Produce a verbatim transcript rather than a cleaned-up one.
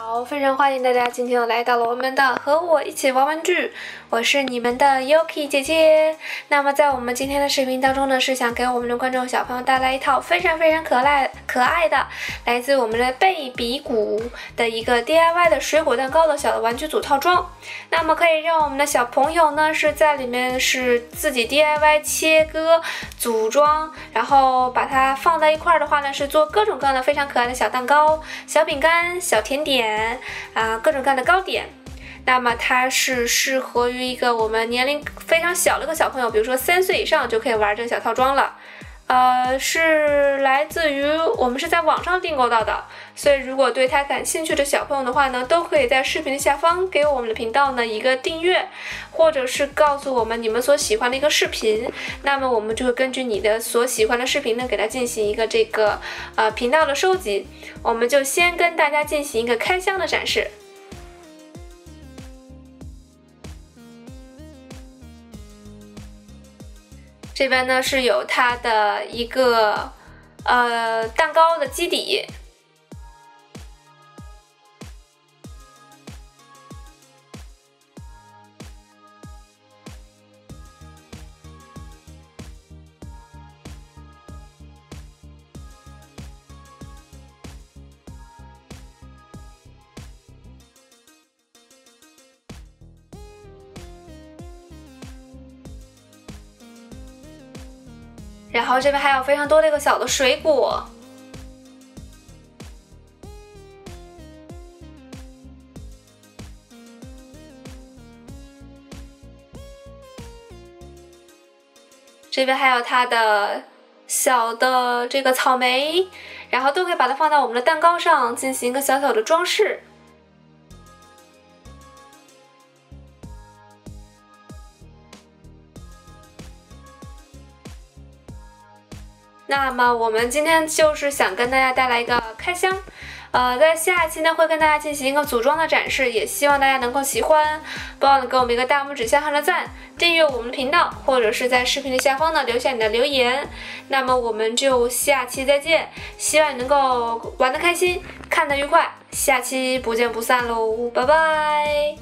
好，非常欢迎大家今天又来到了我们的和我一起玩玩具，我是你们的 Yuki 姐姐。那么在我们今天的视频当中呢，是想给我们的观众小朋友带来一套非常非常可爱可爱的，来自我们的贝比谷的一个 D I Y 的水果蛋糕的小的玩具组套装。那么可以让我们的小朋友呢是在里面是自己 D I Y 切割组装，然后把它放在一块的话呢，是做各种各样的非常可爱的小蛋糕、小饼干、小甜点。 啊，各种各样的糕点，那么它是适合于一个我们年龄非常小的一个小朋友，比如说三岁以上就可以玩这个小套装了。呃，是来自于我们是在网上订购到的，所以如果对它感兴趣的小朋友的话呢，都可以在视频的下方给我们的频道呢一个订阅，或者是告诉我们你们所喜欢的一个视频，那么我们就会根据你的所喜欢的视频呢，给它进行一个这个呃频道的收集。我们就先跟大家进行一个开箱的展示。 这边呢是有它的一个呃蛋糕的基底，然后这边还有非常多的一个小的水果，这边还有它的小的这个草莓，然后都可以把它放到我们的蛋糕上进行一个小小的装饰。 那么我们今天就是想跟大家带来一个开箱，呃，在下一期呢会跟大家进行一个组装的展示，也希望大家能够喜欢，不要忘了给我们一个大拇指向上的赞，订阅我们的频道，或者是在视频的下方呢留下你的留言。那么我们就下期再见，希望你能够玩得开心，看得愉快，下期不见不散喽，拜拜。